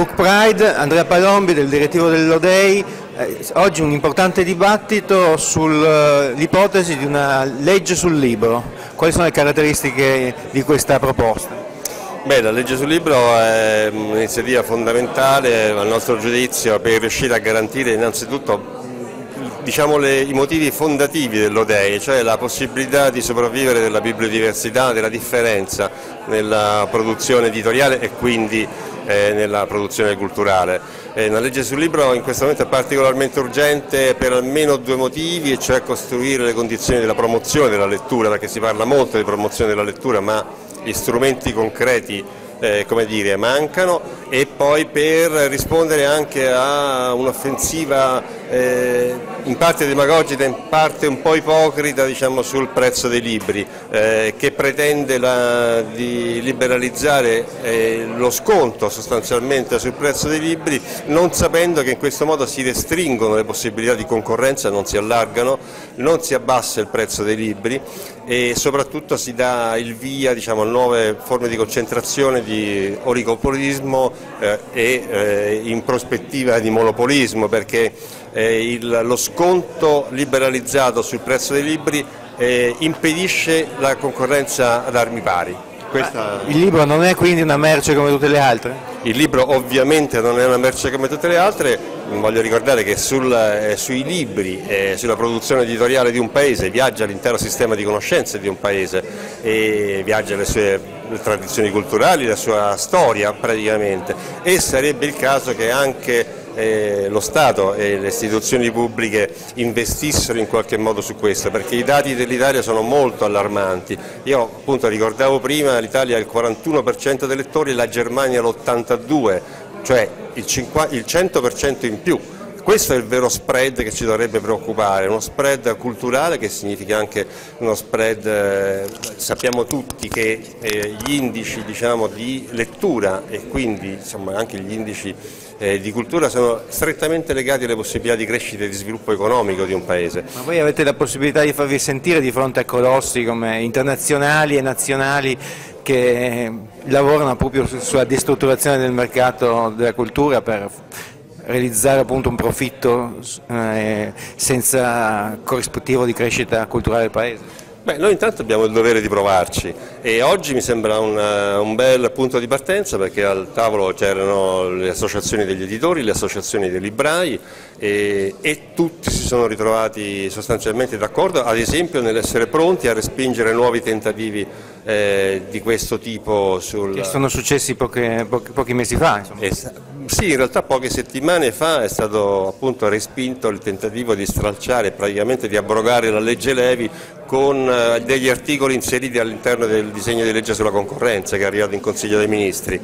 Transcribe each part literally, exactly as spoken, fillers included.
Book Pride, Andrea Palombi del direttivo dell'Odei, eh, oggi un importante dibattito sull'ipotesi uh, di una legge sul libro. Quali sono le caratteristiche di questa proposta? Beh, la legge sul libro è un'iniziativa fondamentale al nostro giudizio per riuscire a garantire innanzitutto diciamo le, i motivi fondativi dell'Odei, cioè la possibilità di sopravvivere della bibliodiversità, della differenza nella produzione editoriale e quindi eh, nella produzione culturale. Eh, la legge sul libro in questo momento è particolarmente urgente per almeno due motivi, e cioè costruire le condizioni della promozione della lettura, perché si parla molto di promozione della lettura, ma gli strumenti concreti Eh, come dire, mancano, e poi per rispondere anche a un'offensiva eh, in parte demagogica, in parte un po' ipocrita diciamo, sul prezzo dei libri, eh, che pretende la, di liberalizzare eh, lo sconto sostanzialmente sul prezzo dei libri, non sapendo che in questo modo si restringono le possibilità di concorrenza, non si allargano, non si abbassa il prezzo dei libri e soprattutto si dà il via diciamo, a nuove forme di concentrazione, di oligopolismo eh, e eh, in prospettiva di monopolismo, perché eh, il, lo sconto liberalizzato sul prezzo dei libri eh, impedisce la concorrenza ad armi pari. Questa... Il libro non è quindi una merce come tutte le altre? Il libro ovviamente non è una merce come tutte le altre. Voglio ricordare che sul, eh, sui libri e eh, sulla produzione editoriale di un paese viaggia l'intero sistema di conoscenze di un paese, e viaggia le sue le tradizioni culturali, la sua storia praticamente, e sarebbe il caso che anche eh, lo Stato e le istituzioni pubbliche investissero in qualche modo su questo, perché i dati dell'Italia sono molto allarmanti. Io appunto ricordavo prima, l'Italia ha il quarantuno per cento dei lettori, la Germania l'ottantadue per cento, cioè il cento per cento in più. Questo è il vero spread che ci dovrebbe preoccupare, uno spread culturale, che significa anche uno spread, eh, sappiamo tutti che eh, gli indici diciamo, di lettura e quindi insomma, anche gli indici eh, di cultura sono strettamente legati alle possibilità di crescita e di sviluppo economico di un paese. Ma voi avete la possibilità di farvi sentire di fronte a colossi come internazionali e nazionali che lavorano proprio sulla destrutturazione del mercato della cultura per realizzare appunto un profitto eh, senza corrispettivo di crescita culturale del paese? Beh, noi intanto abbiamo il dovere di provarci, e oggi mi sembra un, un bel punto di partenza, perché al tavolo c'erano le associazioni degli editori, le associazioni dei librai e, e tutti si sono ritrovati sostanzialmente d'accordo, ad esempio nell'essere pronti a respingere nuovi tentativi eh, di questo tipo. Sul... Che sono successi poche, pochi, pochi mesi fa. Insomma. Esatto. Sì, in realtà poche settimane fa è stato appunto respinto il tentativo di stralciare, praticamente di abrogare la legge Levi con degli articoli inseriti all'interno del disegno di legge sulla concorrenza che è arrivato in Consiglio dei Ministri.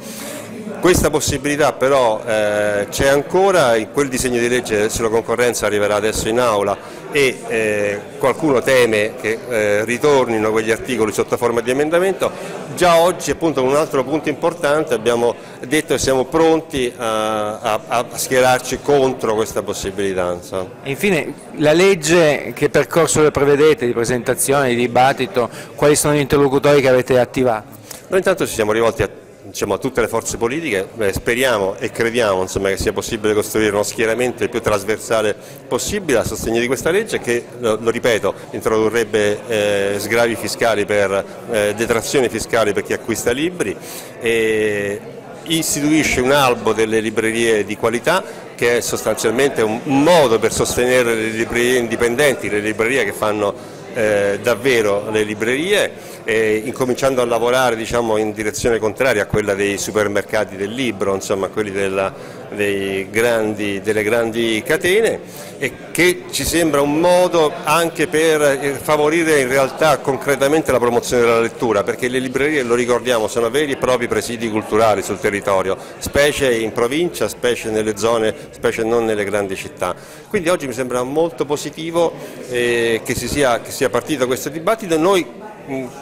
Questa possibilità però eh, c'è ancora, in quel disegno di legge sulla concorrenza arriverà adesso in aula, e eh, qualcuno teme che eh, ritornino quegli articoli sotto forma di emendamento. Già oggi appunto un altro punto importante, abbiamo detto che siamo pronti a, a, a schierarci contro questa possibilità. E infine la legge, che percorso le prevedete di presentazione, di dibattito, quali sono gli interlocutori che avete attivato? Noi intanto ci siamo rivolti a Diciamo, a tutte le forze politiche, beh, speriamo e crediamo insomma, che sia possibile costruire uno schieramento il più trasversale possibile a sostegno di questa legge che, lo, lo ripeto, introdurrebbe eh, sgravi fiscali per eh, detrazioni fiscali per chi acquista libri, e istituisce un albo delle librerie di qualità, che è sostanzialmente un, un modo per sostenere le librerie indipendenti, le librerie che fanno Eh, davvero le librerie, eh, incominciando a lavorare diciamo, in direzione contraria a quella dei supermercati del libro, insomma, a quelli della, dei grandi, delle grandi catene, e che ci sembra un modo anche per favorire in realtà concretamente la promozione della lettura, perché le librerie, lo ricordiamo, sono veri e propri presidi culturali sul territorio, specie in provincia, specie nelle zone, specie non nelle grandi città. Quindi oggi mi sembra molto positivo eh, che si sia, che sia partito questo dibattito. Noi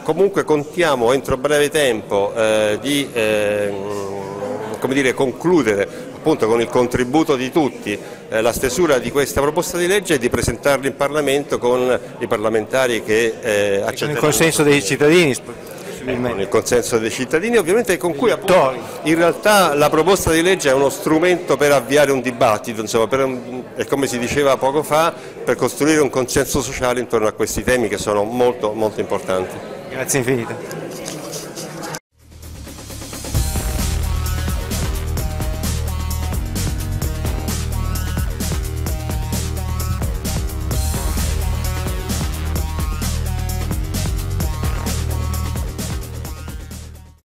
comunque contiamo entro breve tempo eh, di eh, come dire, concludere appunto con il contributo di tutti eh, la stesura di questa proposta di legge e di presentarla in Parlamento con i parlamentari che eh, accetteranno. Con il consenso dei cittadini. possibilmente. Eh, con il consenso dei cittadini, ovviamente, con cui appunto, in realtà la proposta di legge è uno strumento per avviare un dibattito, insomma, per un, e come si diceva poco fa, per costruire un consenso sociale intorno a questi temi che sono molto, molto importanti. Grazie infinite.